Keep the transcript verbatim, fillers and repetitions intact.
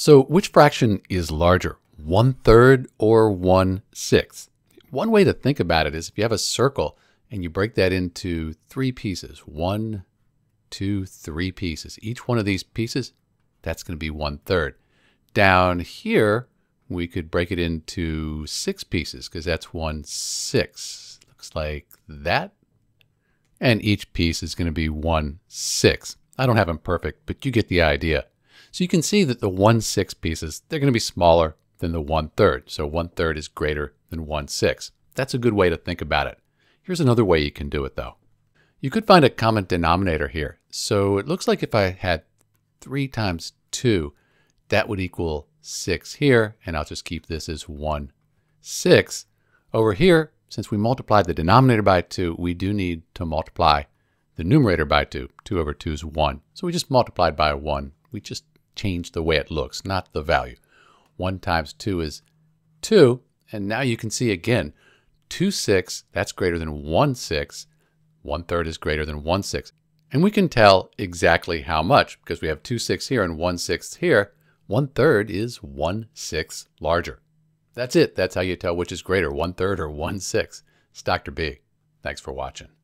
So which fraction is larger, one third or one sixth? One way to think about it is if you have a circle and you break that into three pieces, one, two, three pieces. Each one of these pieces, that's going to be one third. Down here, we could break it into six pieces because that's one sixth. Looks like that. And each piece is going to be one sixth. I don't have them perfect, but you get the idea. So you can see that the one sixth pieces, they're going to be smaller than the one third. So one third is greater than one sixth. That's a good way to think about it. Here's another way you can do it though. You could find a common denominator here. So it looks like if I had three times two, that would equal six here, and I'll just keep this as one sixth. Over here, since we multiplied the denominator by two, we do need to multiply the numerator by two. two over two is one. So we just multiplied by one. We just changed the way it looks, not the value. one times two is two, and now you can see again, two sixths, that's greater than one sixth. one third is greater than one sixth. And we can tell exactly how much, because we have two sixths here and one sixth here. One third is one sixth larger. That's it. That's how you tell which is greater, one third or one sixth. It's Doctor B. Thanks for watching.